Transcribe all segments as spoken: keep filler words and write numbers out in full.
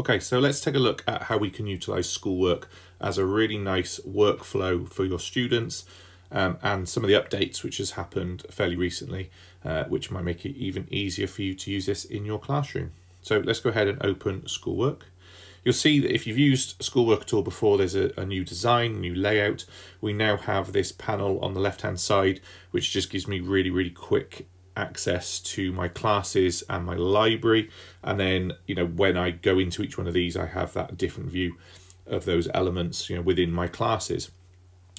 Okay, so let's take a look at how we can utilize Schoolwork as a really nice workflow for your students, um, and some of the updates which has happened fairly recently, uh, which might make it even easier for you to use this in your classroom. So let's go ahead and open Schoolwork. You'll see that if you've used Schoolwork at all before, there's a, a new design, new layout. We now have this panel on the left-hand side, which just gives me really, really quick access to my classes and my library. And then, you know, when I go into each one of these, I have that different view of those elements, you know, within my classes.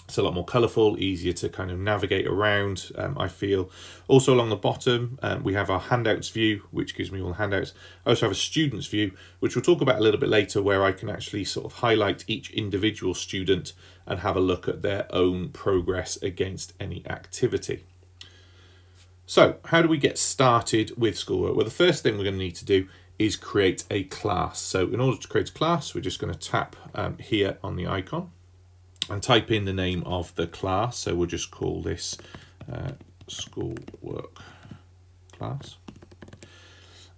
It's a lot more colourful, easier to kind of navigate around, um, I feel. Also along the bottom, um, we have our handouts view, which gives me all the handouts. I also have a students view, which we'll talk about a little bit later, where I can actually sort of highlight each individual student and have a look at their own progress against any activity. So how do we get started with Schoolwork? Well, the first thing we're going to need to do is create a class. So in order to create a class, we're just going to tap um, here on the icon and type in the name of the class. So we'll just call this uh, Schoolwork class.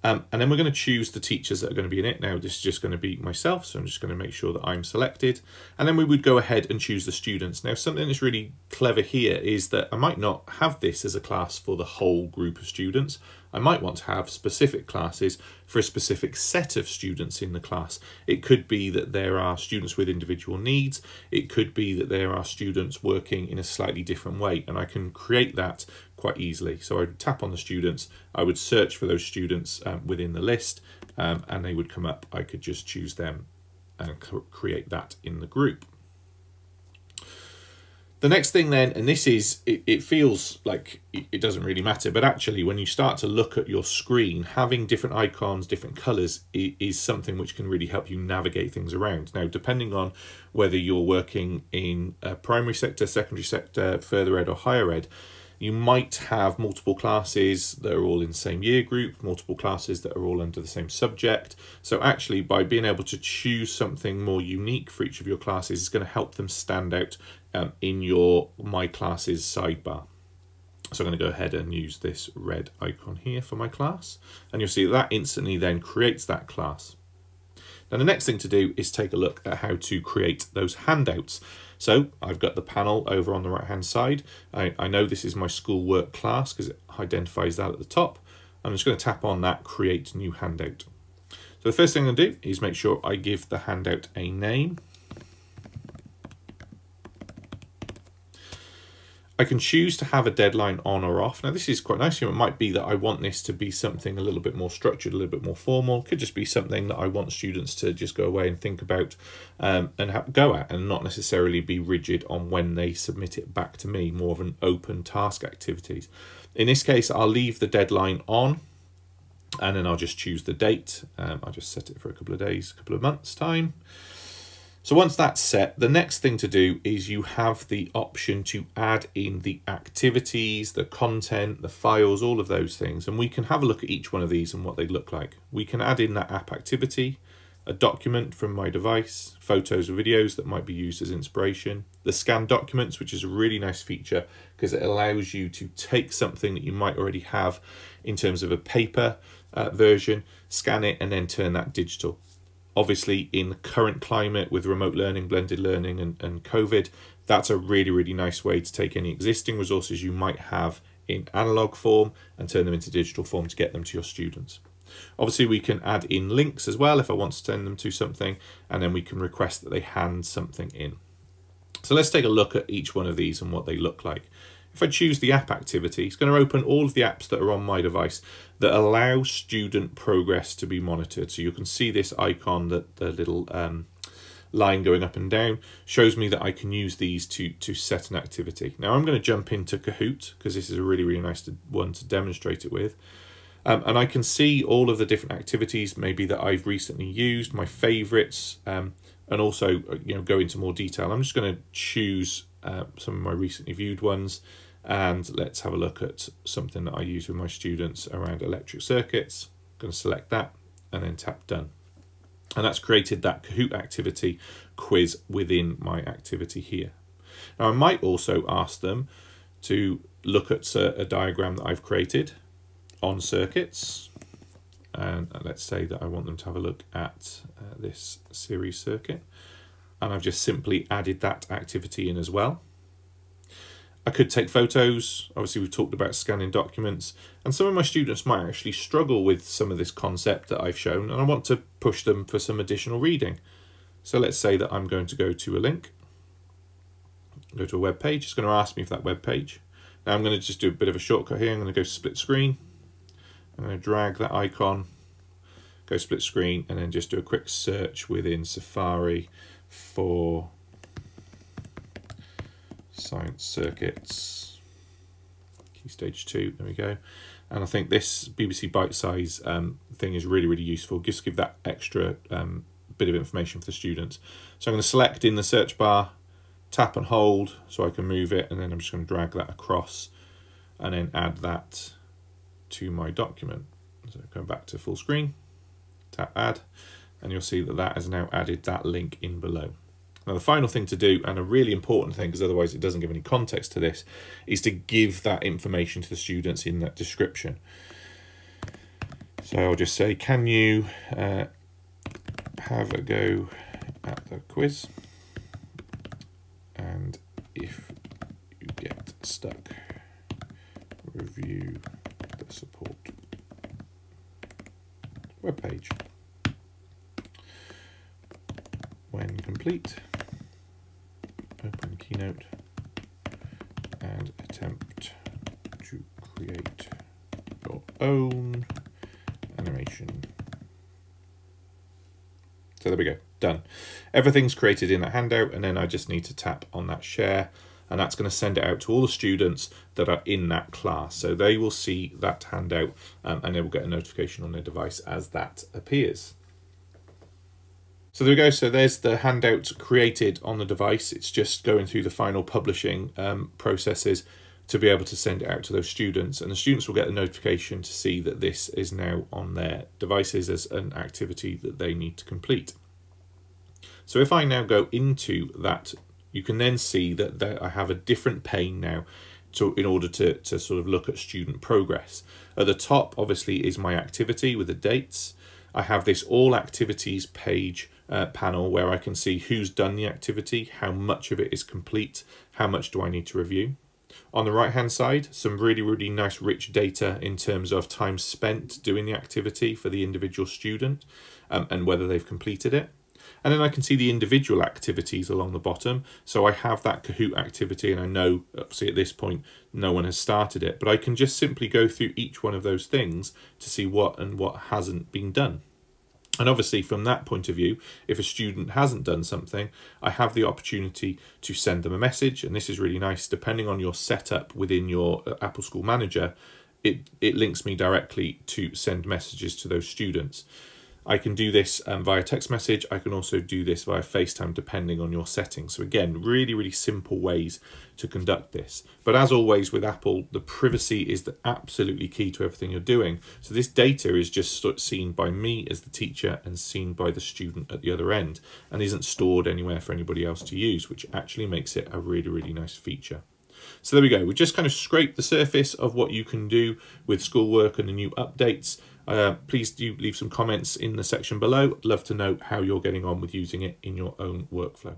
Um, and then we're going to choose the teachers that are going to be in it. Now this is just going to be myself, so I'm just going to make sure that I'm selected. And then we would go ahead and choose the students. Now something that's really clever here is that I might not have this as a class for the whole group of students. I might want to have specific classes for a specific set of students in the class. It could be that there are students with individual needs. It could be that there are students working in a slightly different way, and I can create that quite easily. So I would tap on the students, I would search for those students um, within the list, um, and they would come up. I could just choose them and create that in the group. The next thing then, and this is, it, it feels like it doesn't really matter, but actually when you start to look at your screen, having different icons, different colours is something which can really help you navigate things around. Now, depending on whether you're working in a primary sector, secondary sector, further ed or higher ed, you might have multiple classes that are all in the same year group, multiple classes that are all under the same subject. So actually by being able to choose something more unique for each of your classes is going to help them stand out um, in your My Classes sidebar. So I'm going to go ahead and use this red icon here for my class. And you'll see that instantly then creates that class. Now the next thing to do is take a look at how to create those handouts. So I've got the panel over on the right hand side. I, I know this is my Schoolwork class because it identifies that at the top. I'm just going to tap on that create new handout. So the first thing I'm going to do is make sure I give the handout a name. I can choose to have a deadline on or off. Now this is quite nice. It might be that I want this to be something a little bit more structured, a little bit more formal. It could just be something that I want students to just go away and think about um, and have, go at, and not necessarily be rigid on when they submit it back to me, more of an open task activities. In this case, I'll leave the deadline on and then I'll just choose the date. Um, I'll just set it for a couple of days, a couple of months time. So once that's set, the next thing to do is you have the option to add in the activities, the content, the files, all of those things. And we can have a look at each one of these and what they look like. We can add in that app activity, a document from my device, photos or videos that might be used as inspiration, the scan documents, which is a really nice feature because it allows you to take something that you might already have in terms of a paper uh, version, scan it, and then turn that digital. Obviously, in the current climate with remote learning, blended learning and, and COVID, that's a really, really nice way to take any existing resources you might have in analog form and turn them into digital form to get them to your students. Obviously, we can add in links as well if I want to send them to something, and then we can request that they hand something in. So let's take a look at each one of these and what they look like. If I choose the app activity, it's going to open all of the apps that are on my device that allow student progress to be monitored. So you can see this icon, that the little um, line going up and down shows me that I can use these to, to set an activity. Now I'm going to jump into Kahoot because this is a really, really nice to, one to demonstrate it with. Um, and I can see all of the different activities maybe that I've recently used, my favorites, um, and also, you know, go into more detail. I'm just going to choose Uh, some of my recently viewed ones, and let's have a look at something that I use with my students around electric circuits. I'm going to select that and then tap done, and that's created that Kahoot activity quiz within my activity here. Now I might also ask them to look at a, a diagram that I've created on circuits, and let's say that I want them to have a look at uh, this series circuit, and I've just simply added that activity in as well. I could take photos. Obviously we've talked about scanning documents, and some of my students might actually struggle with some of this concept that I've shown, and I want to push them for some additional reading. So let's say that I'm going to go to a link, go to a web page. It's going to ask me for that web page. Now I'm going to just do a bit of a shortcut here. I'm going to go split screen. I'm going to drag that icon, go split screen, and then just do a quick search within Safari for science circuits, key stage two, there we go. And I think this B B C Bite Size um, thing is really, really useful. Just give that extra um, bit of information for the students. So I'm going to select in the search bar, tap and hold so I can move it, and then I'm just going to drag that across and then add that to my document. So go back to full screen, tap add, and you'll see that that has now added that link in below. Now the final thing to do, and a really important thing, because otherwise it doesn't give any context to this, is to give that information to the students in that description. So I'll just say, can you uh, have a go at the quiz? And if you get stuck, review the support webpage. When complete, open Keynote and attempt to create your own animation. So there we go, done. Everything's created in that handout, and then I just need to tap on that share, and that's going to send it out to all the students that are in that class. So they will see that handout um, and they will get a notification on their device as that appears. So there we go. So there's the handout created on the device. It's just going through the final publishing um, processes to be able to send it out to those students. And the students will get a notification to see that this is now on their devices as an activity that they need to complete. So if I now go into that, you can then see that, that I have a different pane now to, in order to, to sort of look at student progress. At the top, obviously, is my activity with the dates. I have this all activities page uh, panel where I can see who's done the activity, how much of it is complete, how much do I need to review. On the right hand side, some really, really nice rich data in terms of time spent doing the activity for the individual student um, and whether they've completed it. And then I can see the individual activities along the bottom. So I have that Kahoot activity, and I know, obviously at this point, no one has started it, but I can just simply go through each one of those things to see what and what hasn't been done. And obviously from that point of view, if a student hasn't done something, I have the opportunity to send them a message. And this is really nice, depending on your setup within your Apple School Manager, it, it links me directly to send messages to those students. I can do this um, via text message. I can also do this via FaceTime, depending on your settings. So again, really, really simple ways to conduct this. But as always with Apple, the privacy is the absolutely key to everything you're doing. So this data is just seen by me as the teacher and seen by the student at the other end, and isn't stored anywhere for anybody else to use, which actually makes it a really, really nice feature. So there we go. We just kind of scraped the surface of what you can do with Schoolwork and the new updates. Uh, please do leave some comments in the section below. I'd love to know how you're getting on with using it in your own workflow.